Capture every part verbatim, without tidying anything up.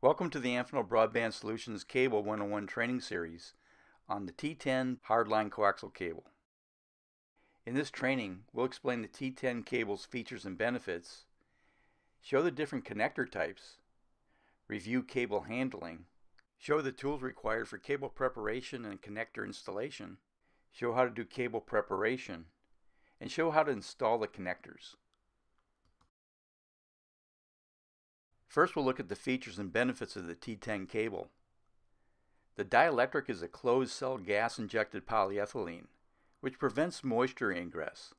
Welcome to the Amphenol Broadband Solutions Cable one oh one training series on the T ten hardline coaxial cable. In this training, we'll explain the T ten cable's features and benefits, show the different connector types, review cable handling, show the tools required for cable preparation and connector installation, show how to do cable preparation, and show how to install the connectors. First, we'll look at the features and benefits of the T ten cable. The dielectric is a closed-cell gas-injected polyethylene, which prevents moisture ingress.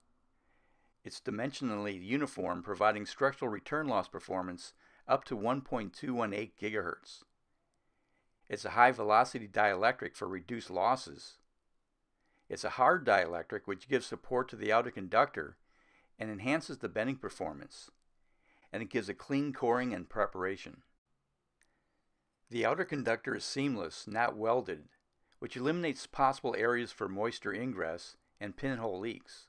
It's dimensionally uniform, providing structural return loss performance up to one point two one eight gigahertz. It's a high-velocity dielectric for reduced losses. It's a hard dielectric, which gives support to the outer conductor and enhances the bending performance, and it gives a clean coring and preparation. The outer conductor is seamless, not welded, which eliminates possible areas for moisture ingress and pinhole leaks.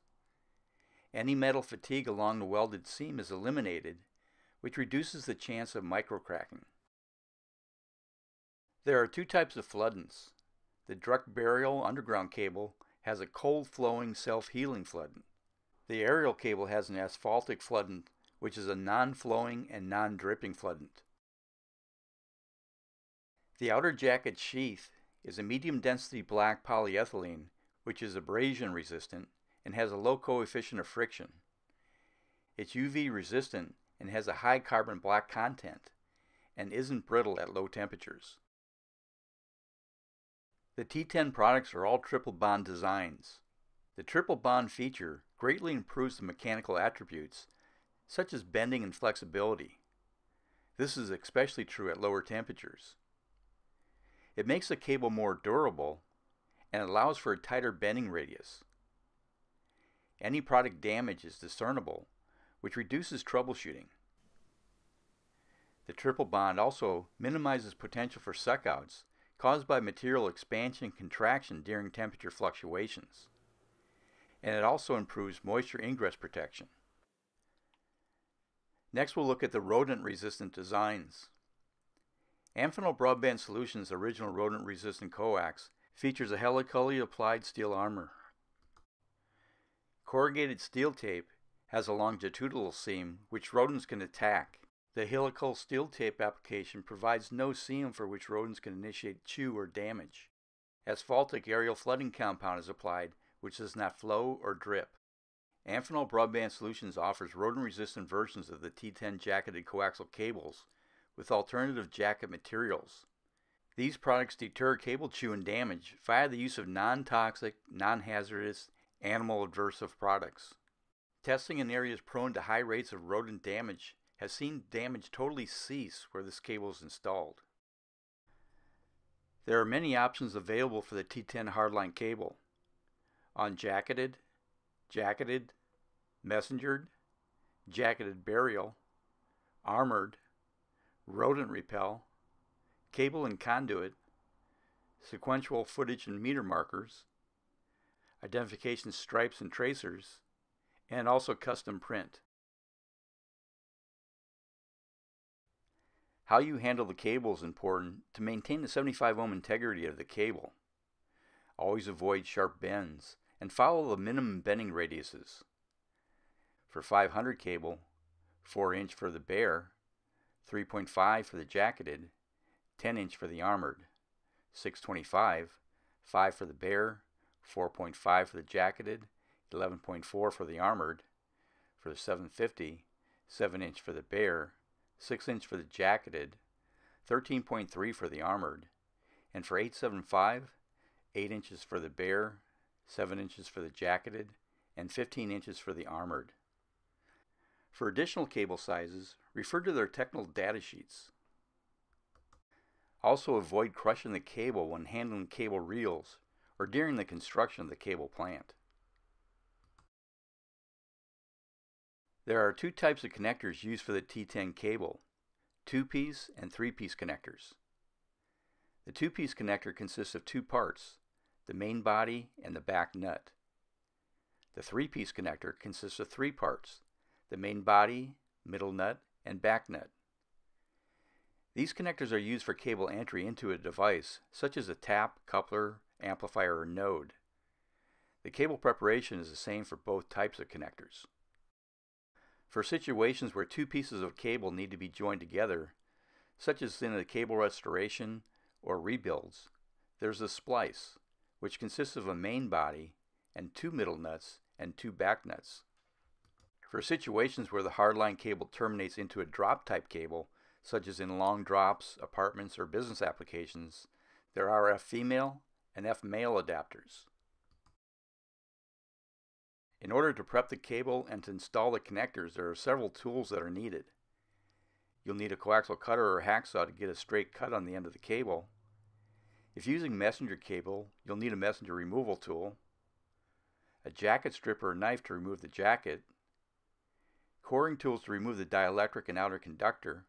Any metal fatigue along the welded seam is eliminated, which reduces the chance of microcracking. There are two types of floodants. The direct burial underground cable has a cold-flowing, self-healing floodant. The aerial cable has an asphaltic floodant, which is a non-flowing and non-dripping floodant. The outer jacket sheath is a medium-density black polyethylene, which is abrasion-resistant and has a low coefficient of friction. It's U V-resistant and has a high carbon black content and isn't brittle at low temperatures. The T ten products are all triple bond designs. The triple bond feature greatly improves the mechanical attributes such as bending and flexibility. This is especially true at lower temperatures. It makes the cable more durable and allows for a tighter bending radius. Any product damage is discernible, which reduces troubleshooting. The triple bond also minimizes potential for suckouts caused by material expansion and contraction during temperature fluctuations, and it also improves moisture ingress protection. Next, we'll look at the rodent-resistant designs. Amphenol Broadband Solutions' original rodent-resistant coax features a helicoidally applied steel armor. Corrugated steel tape has a longitudinal seam which rodents can attack. The helical steel tape application provides no seam for which rodents can initiate chew or damage. Asphaltic aerial flooding compound is applied, which does not flow or drip. Amphenol Broadband Solutions offers rodent-resistant versions of the T ten jacketed coaxial cables with alternative jacket materials. These products deter cable chew and damage via the use of non-toxic, non-hazardous, animal-aversive products. Testing in areas prone to high rates of rodent damage has seen damage totally cease where this cable is installed. There are many options available for the T ten hardline cable: unjacketed, jacketed, messengered, jacketed burial, armored, rodent repel, cable and conduit, sequential footage and meter markers, identification stripes and tracers, and also custom print. How you handle the cable is important to maintain the seventy-five ohm integrity of the cable. Always avoid sharp bends and follow the minimum bending radiuses. For five hundred cable, four inch for the bare, three point five for the jacketed, ten inch for the armored, six twenty-five, five for the bare, four point five for the jacketed, eleven point four for the armored, for the seven fifty, seven inch for the bare, six inch for the jacketed, thirteen point three for the armored, and for eight seventy-five, eight inches for the bare, seven inches for the jacketed, and fifteen inches for the armored. For additional cable sizes, refer to their technical data sheets. Also avoid crushing the cable when handling cable reels or during the construction of the cable plant. There are two types of connectors used for the T ten cable: two-piece and three-piece connectors. The two-piece connector consists of two parts: the main body and the back nut. The three-piece connector consists of three parts: the main body, middle nut, and back nut. These connectors are used for cable entry into a device, such as a tap, coupler, amplifier, or node. The cable preparation is the same for both types of connectors. For situations where two pieces of cable need to be joined together, such as in the cable restoration or rebuilds, there's a splice, which consists of a main body and two middle nuts and two back nuts. For situations where the hardline cable terminates into a drop-type cable, such as in long drops, apartments, or business applications, there are F-female and F-male adapters. In order to prep the cable and to install the connectors, there are several tools that are needed. You'll need a coaxial cutter or hacksaw to get a straight cut on the end of the cable. If using messenger cable, you'll need a messenger removal tool, a jacket strip or knife to remove the jacket, coring tools to remove the dielectric and outer conductor.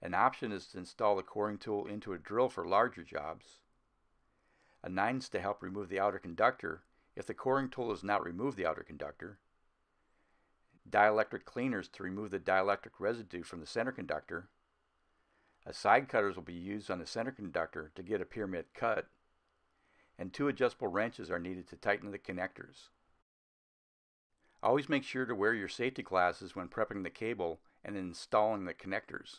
An option is to install the coring tool into a drill for larger jobs, a nines to help remove the outer conductor if the coring tool does not remove the outer conductor, dielectric cleaners to remove the dielectric residue from the center conductor. A side cutters will be used on the center conductor to get a pyramid cut, and two adjustable wrenches are needed to tighten the connectors. Always make sure to wear your safety glasses when prepping the cable and installing the connectors.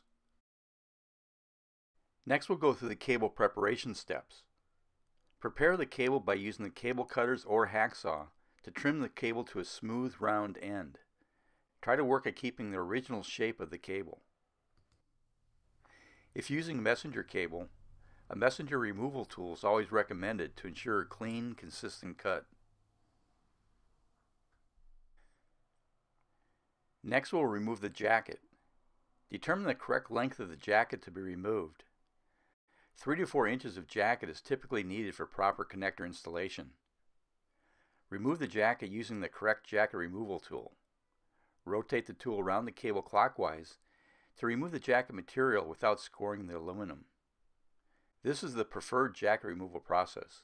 Next, we'll go through the cable preparation steps. Prepare the cable by using the cable cutters or hacksaw to trim the cable to a smooth, round end. Try to work at keeping the original shape of the cable. If using messenger cable, a messenger removal tool is always recommended to ensure a clean, consistent cut. Next, we'll remove the jacket. Determine the correct length of the jacket to be removed. Three to four inches of jacket is typically needed for proper connector installation. Remove the jacket using the correct jacket removal tool. Rotate the tool around the cable clockwise to remove the jacket material without scoring the aluminum. This is the preferred jacket removal process.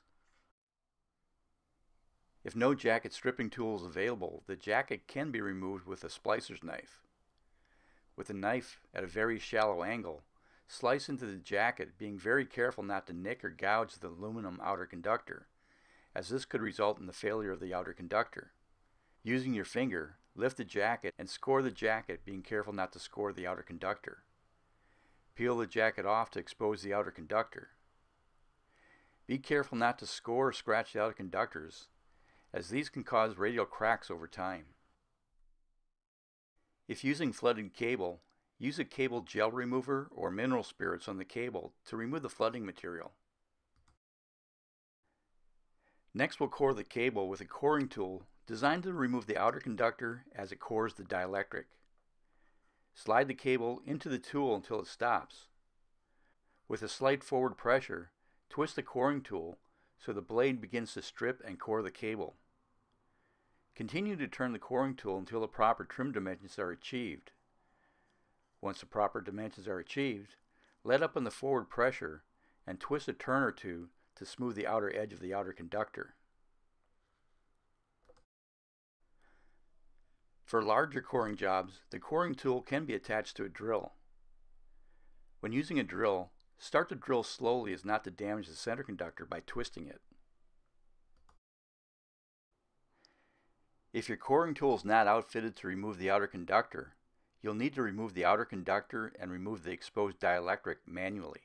If no jacket stripping tool is available, the jacket can be removed with a splicer's knife. With the knife at a very shallow angle, slice into the jacket, being very careful not to nick or gouge the aluminum outer conductor, as this could result in the failure of the outer conductor. Using your finger, lift the jacket and score the jacket, being careful not to score the outer conductor. Peel the jacket off to expose the outer conductor. Be careful not to score or scratch the outer conductors, as these can cause radial cracks over time. If using flooded cable, use a cable gel remover or mineral spirits on the cable to remove the flooding material. Next, we'll core the cable with a coring tool designed to remove the outer conductor as it cores the dielectric. Slide the cable into the tool until it stops. With a slight forward pressure, twist the coring tool so the blade begins to strip and core the cable. Continue to turn the coring tool until the proper trim dimensions are achieved. Once the proper dimensions are achieved, let up on the forward pressure and twist a turn or two to smooth the outer edge of the outer conductor. For larger coring jobs, the coring tool can be attached to a drill. When using a drill, start the drill slowly as not to damage the center conductor by twisting it. If your coring tool is not outfitted to remove the outer conductor, you'll need to remove the outer conductor and remove the exposed dielectric manually.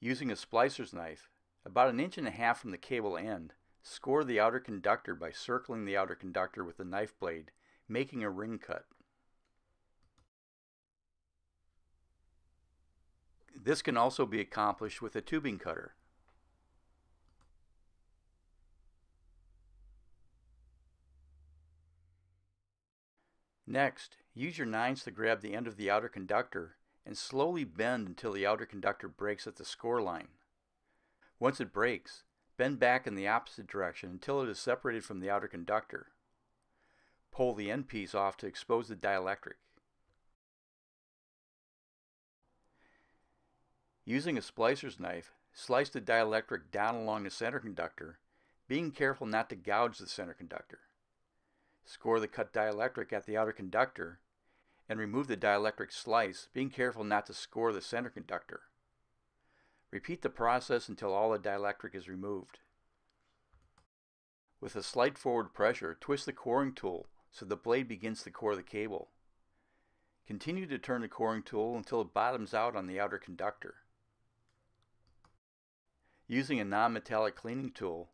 Using a splicer's knife, about an inch and a half from the cable end, score the outer conductor by circling the outer conductor with the knife blade, making a ring cut. This can also be accomplished with a tubing cutter. Next, use your nines to grab the end of the outer conductor and slowly bend until the outer conductor breaks at the score line. Once it breaks, bend back in the opposite direction until it is separated from the outer conductor. Pull the end piece off to expose the dielectric. Using a splicer's knife, slice the dielectric down along the center conductor, being careful not to gouge the center conductor. Score the cut dielectric at the outer conductor and remove the dielectric slice, being careful not to score the center conductor. Repeat the process until all the dielectric is removed. With a slight forward pressure, twist the coring tool so the blade begins to core the cable. Continue to turn the coring tool until it bottoms out on the outer conductor. Using a non-metallic cleaning tool,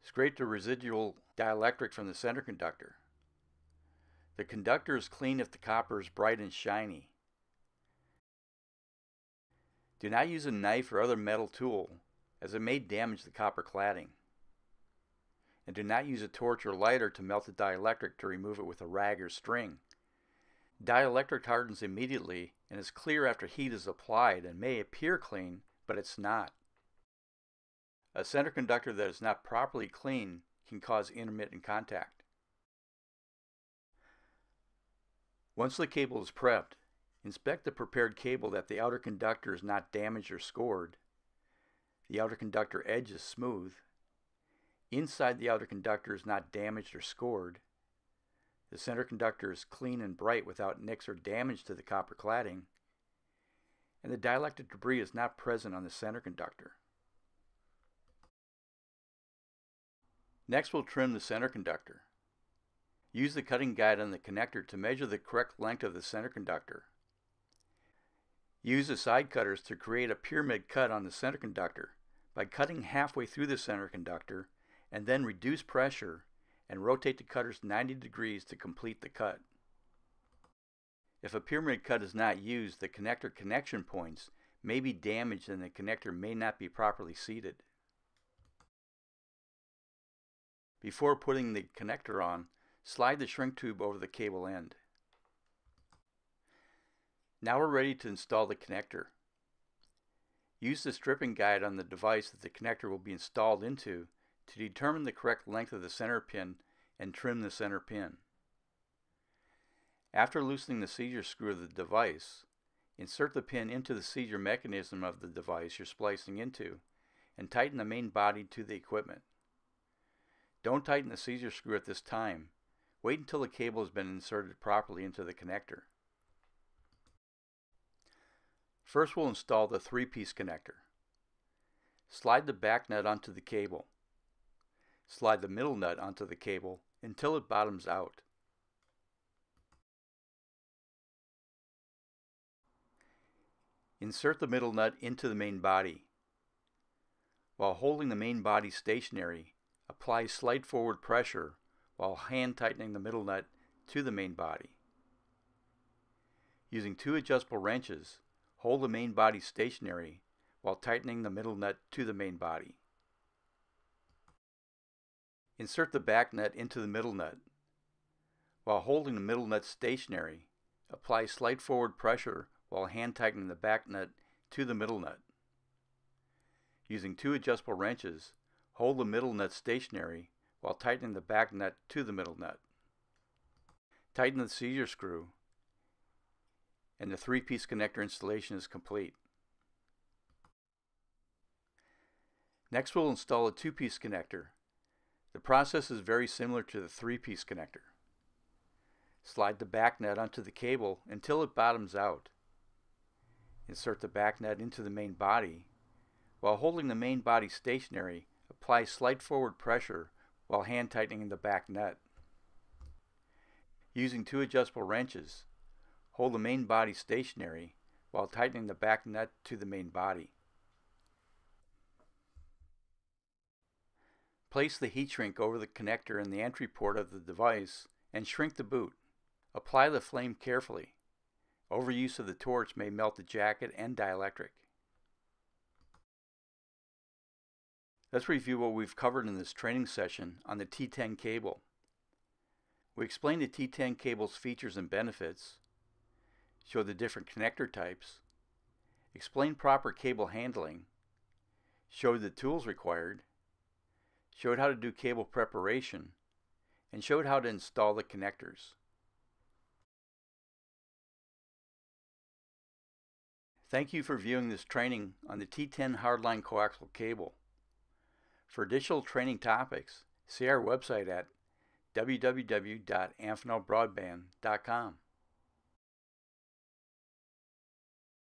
scrape the residual dielectric from the center conductor. The conductor is clean if the copper is bright and shiny. Do not use a knife or other metal tool, as it may damage the copper cladding. And do not use a torch or lighter to melt the dielectric to remove it with a rag or string. Dielectric hardens immediately and is clear after heat is applied and may appear clean, but it's not. A center conductor that is not properly clean can cause intermittent contact. Once the cable is prepped, inspect the prepared cable that the outer conductor is not damaged or scored, the outer conductor edge is smooth, inside the outer conductor is not damaged or scored, the center conductor is clean and bright without nicks or damage to the copper cladding, and the dielectric debris is not present on the center conductor. Next, we'll trim the center conductor. Use the cutting guide on the connector to measure the correct length of the center conductor. Use the side cutters to create a pyramid cut on the center conductor by cutting halfway through the center conductor, and then reduce pressure and rotate the cutters ninety degrees to complete the cut. If a pyramid cut is not used, the connector connection points may be damaged and the connector may not be properly seated. Before putting the connector on, slide the shrink tube over the cable end. Now we're ready to install the connector. Use the stripping guide on the device that the connector will be installed into to determine the correct length of the center pin and trim the center pin. After loosening the seizure screw of the device, insert the pin into the seizure mechanism of the device you're splicing into and tighten the main body to the equipment. Don't tighten the seizure screw at this time. Wait until the cable has been inserted properly into the connector. First, we'll install the three-piece connector. Slide the back nut onto the cable. Slide the middle nut onto the cable until it bottoms out. Insert the middle nut into the main body. While holding the main body stationary, apply slight forward pressure while hand tightening the middle nut to the main body. Using two adjustable wrenches, hold the main body stationary while tightening the middle nut to the main body. Insert the back nut into the middle nut. While holding the middle nut stationary, apply slight forward pressure while hand tightening the back nut to the middle nut. Using two adjustable wrenches, hold the middle nut stationary while tightening the back nut to the middle nut. Tighten the seizure screw and the three-piece connector installation is complete. Next, we'll install a two-piece connector. The process is very similar to the three-piece connector. Slide the back nut onto the cable until it bottoms out. Insert the back nut into the main body. While holding the main body stationary, apply slight forward pressure while hand tightening the back nut. Using two adjustable wrenches, hold the main body stationary while tightening the back nut to the main body. Place the heat shrink over the connector in the entry port of the device and shrink the boot. Apply the flame carefully. Overuse of the torch may melt the jacket and dielectric. Let's review what we've covered in this training session on the T ten cable. We explained the T ten cable's features and benefits, showed the different connector types, explained proper cable handling, showed the tools required, showed how to do cable preparation, and showed how to install the connectors. Thank you for viewing this training on the T ten hardline coaxial cable. For additional training topics, see our website at w w w dot amphenol broadband dot com.